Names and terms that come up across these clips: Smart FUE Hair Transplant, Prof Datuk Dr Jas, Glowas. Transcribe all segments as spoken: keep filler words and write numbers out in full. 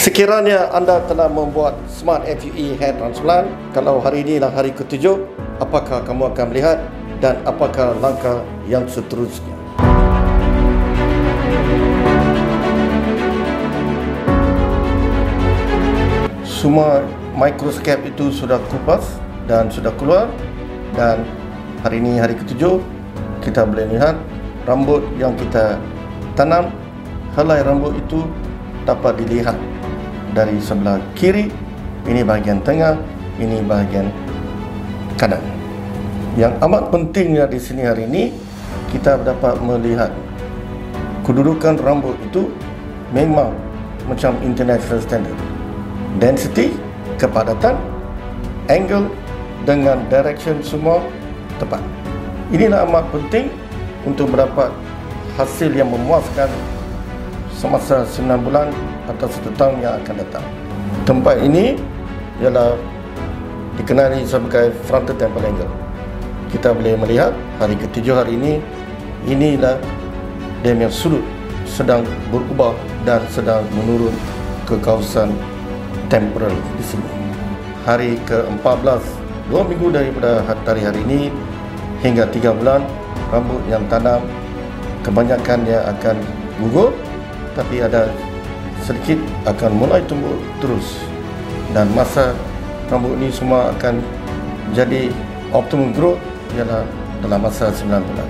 Sekiranya anda telah membuat Smart F U E Hair Transplant, kalau hari ini adalah hari ketujuh, apakah kamu akan melihat dan apakah langkah yang seterusnya? Semua microscap itu sudah kupas dan sudah keluar, dan hari ini hari ketujuh, kita boleh lihat rambut yang kita tanam. Helai rambut itu dapat dilihat dari sebelah kiri, ini bahagian tengah, ini bahagian kanan. Yang amat pentingnya di sini hari ini, kita dapat melihat kedudukan rambut itu memang macam international standard. Density, kepadatan, angle dengan direction semua tepat. Inilah amat penting untuk mendapat hasil yang memuaskan semasa sembilan bulan atau satu tahun yang akan datang. Tempat ini ialah dikenali sebagai frontal temple angle. Kita boleh melihat hari ketujuh hari ini, inilah dia punya sudut sedang berubah dan sedang menurun ke kawasan temporal di sini. Hari ke empat belas, dua minggu daripada hari hari ini hingga tiga bulan, rambut yang tanam kebanyakan dia akan gugur, tapi ada sedikit akan mulai tumbuh terus, dan masa rambut ni semua akan jadi optimum growth ialah dalam masa sembilan bulan.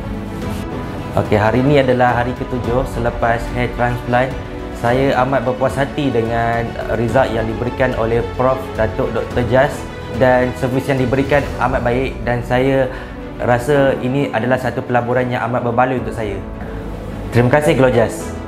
Okey, hari ini adalah hari ketujuh selepas hair transplant. Saya amat berpuas hati dengan result yang diberikan oleh Prof Datuk Dr Jas, dan servis yang diberikan amat baik, dan saya rasa ini adalah satu pelaburan yang amat berbaloi untuk saya. Terima kasih Glowas.